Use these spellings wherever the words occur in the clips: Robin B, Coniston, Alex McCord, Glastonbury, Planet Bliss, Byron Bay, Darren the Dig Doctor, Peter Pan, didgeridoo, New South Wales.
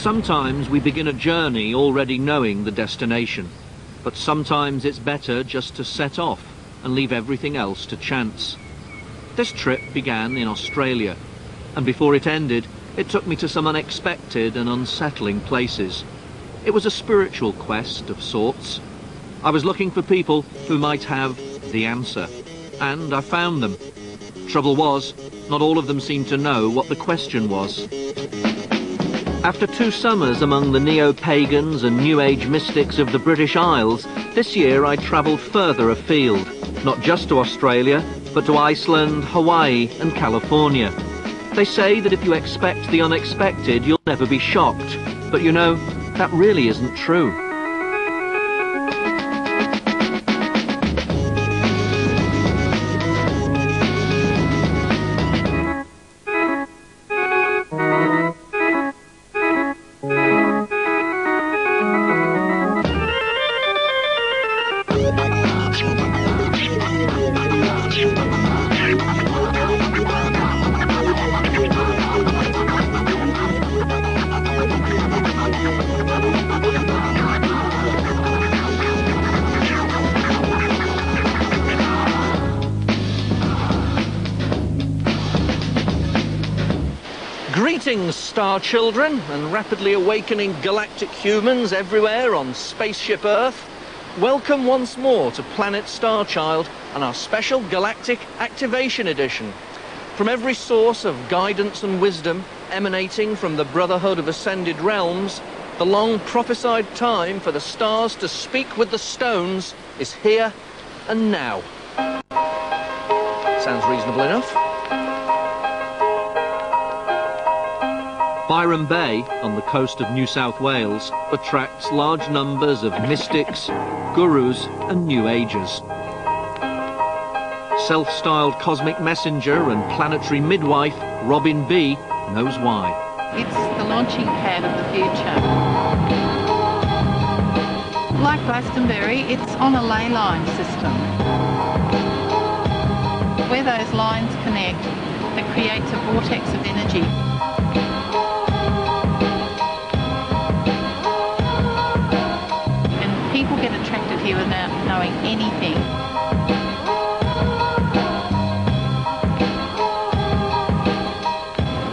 Sometimes we begin a journey already knowing the destination, but sometimes it's better just to set off and leave everything else to chance. This trip began in Australia, and before it ended, it took me to some unexpected and unsettling places. It was a spiritual quest of sorts. I was looking for people who might have the answer, and I found them. Trouble was, not all of them seemed to know what the question was. After 2 summers among the neo-pagans and New Age mystics of the British Isles, this year I travelled further afield, not just to Australia, but to Iceland, Hawaii and California. They say that if you expect the unexpected, you'll never be shocked, but you know, that really isn't true. Greetings, star children, and rapidly awakening galactic humans everywhere on Spaceship Earth. Welcome once more to Planet Starchild and our special Galactic Activation Edition. From every source of guidance and wisdom emanating from the Brotherhood of Ascended Realms, the long prophesied time for the stars to speak with the stones is here and now. Sounds reasonable enough. Byron Bay, on the coast of New South Wales, attracts large numbers of mystics, gurus and New Agers. Self-styled cosmic messenger and planetary midwife, Robin B, knows why. It's the launching pad of the future. Like Glastonbury, it's on a ley line system. Where those lines connect, it creates a vortex of energy. Here without knowing anything.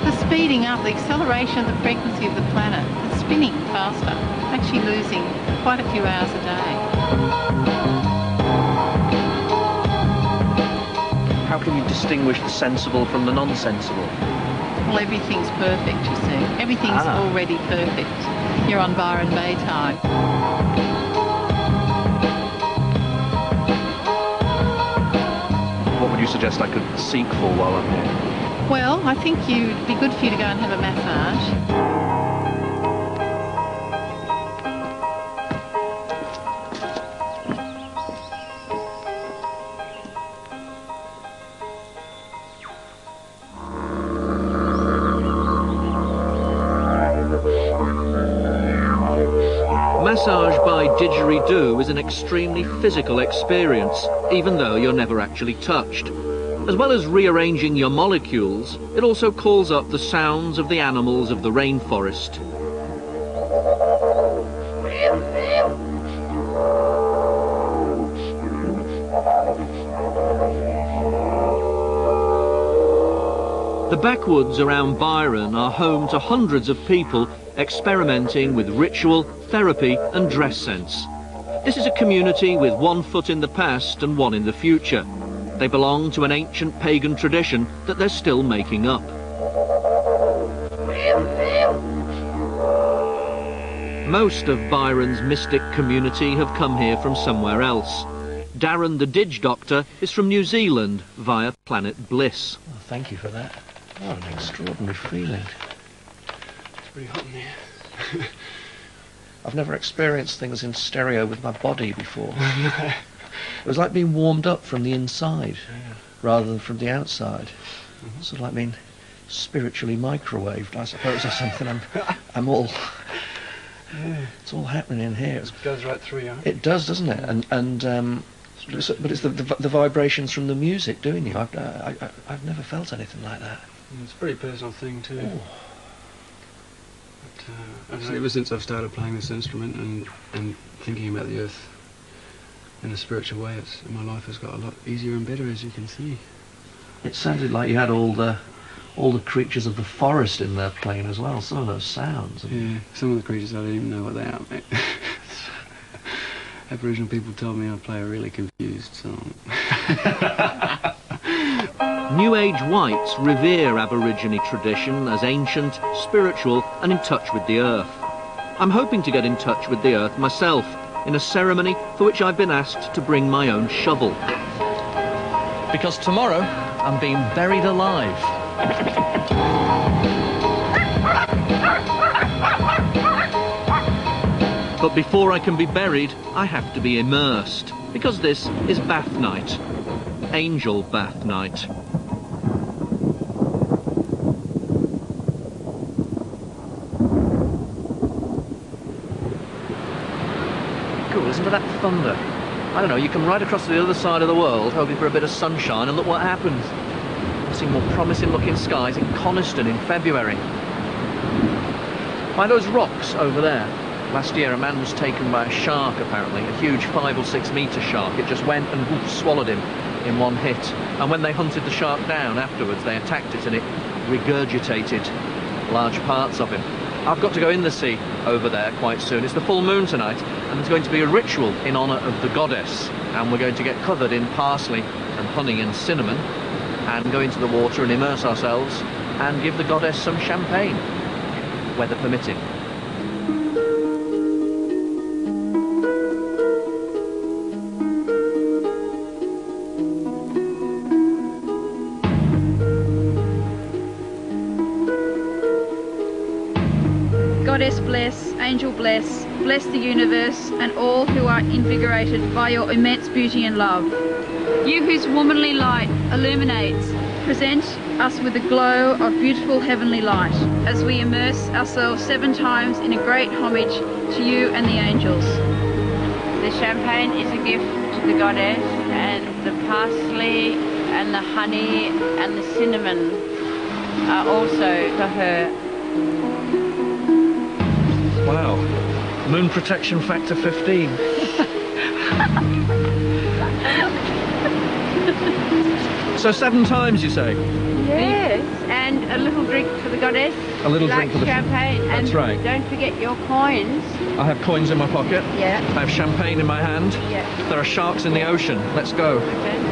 The speeding up, the acceleration of the frequency of the planet, it's spinning faster, actually losing quite a few hours a day. How can you distinguish the sensible from the non-sensible? Well, everything's perfect, you see. Everything's already perfect. You're on Byron Bay time. Suggest I could seek for while I'm here? Well, I think it'd be good for you to go and have a massage. Massage by didgeridoo is an extremely physical experience, even though you're never actually touched. As well as rearranging your molecules, it also calls up the sounds of the animals of the rainforest. The backwoods around Byron are home to hundreds of people experimenting with ritual, therapy and dress sense. This is a community with 1 foot in the past and 1 in the future. They belong to an ancient pagan tradition that they're still making up. Most of Byron's mystic community have come here from somewhere else. Darren the Dig Doctor is from New Zealand via Planet Bliss. Oh, thank you for that. What an extraordinary feeling. It's pretty hot in here. I've never experienced things in stereo with my body before. It was like being warmed up from the inside, rather than from the outside. Sort of like being spiritually microwaved, I suppose, or something. It's all happening in here. It goes right through you. It does, doesn't it? But it's the vibrations from the music doing you. I've never felt anything like that. It's a pretty personal thing too. Ooh. But ever since I've started playing this instrument and thinking about the earth in a spiritual way, my life has got a lot easier and better, as you can see. It sounded like you had all the creatures of the forest in there playing as well, some of those sounds. Yeah, some of the creatures I don't even know what they are, mate. Aboriginal people told me I'd play a really confused song. New Age whites revere Aborigine tradition as ancient, spiritual and in touch with the earth. I'm hoping to get in touch with the earth myself in a ceremony for which I've been asked to bring my own shovel. Because tomorrow I'm being buried alive. But before I can be buried, I have to be immersed, because this is bath night. Angel bath night. Cool, isn't that thunder? I don't know, you can ride across to the other side of the world hoping for a bit of sunshine and look what happens. I've seen more promising looking skies in Coniston in February. By those rocks over there. Last year a man was taken by a shark apparently, a huge 5 or 6 metre shark. It just went and whoop, swallowed him in one hit. And when they hunted the shark down afterwards, they attacked it and it regurgitated large parts of him. I've got to go in the sea over there quite soon. It's the full moon tonight and there's going to be a ritual in honour of the goddess, and we're going to get covered in parsley and honey and cinnamon and go into the water and immerse ourselves and give the goddess some champagne, weather permitting. Goddess bless, angel bless, bless the universe and all who are invigorated by your immense beauty and love. You whose womanly light illuminates, present us with a glow of beautiful heavenly light as we immerse ourselves 7 times in a great homage to you and the angels. The champagne is a gift to the goddess, and the parsley and the honey and the cinnamon are also for her. Wow, moon protection factor 15. So 7 times, you say? Yes, and a little drink for the goddess. A little drink for the champagne. That's right. Don't forget your coins. I have coins in my pocket. Yeah. I have champagne in my hand. Yeah. There are sharks in the ocean. Let's go. Okay.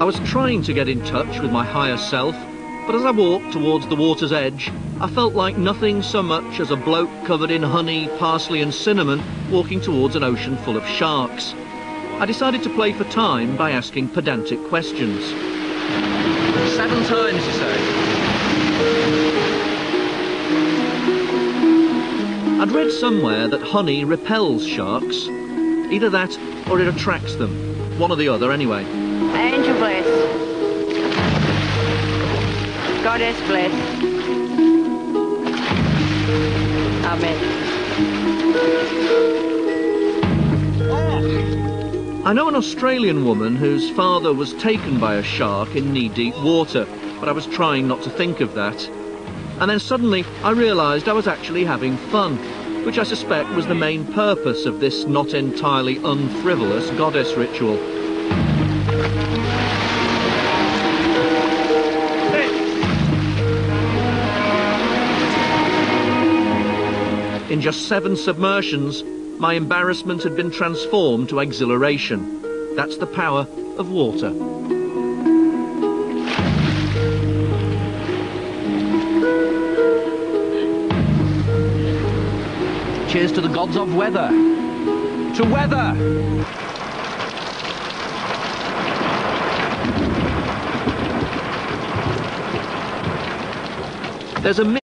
I was trying to get in touch with my higher self, but as I walked towards the water's edge, I felt like nothing so much as a bloke covered in honey, parsley and cinnamon walking towards an ocean full of sharks. I decided to play for time by asking pedantic questions. 7 times, you say? I'd read somewhere that honey repels sharks. Either that or it attracts them. One or the other, anyway. Angel bless. Goddess bless. Amen. I know an Australian woman whose father was taken by a shark in knee-deep water, but I was trying not to think of that. And then suddenly I realised I was actually having fun, which I suspect was the main purpose of this not entirely unfrivolous goddess ritual. In just 7 submersions, my embarrassment had been transformed to exhilaration. That's the power of water. Cheers to the gods of weather. To weather! There's a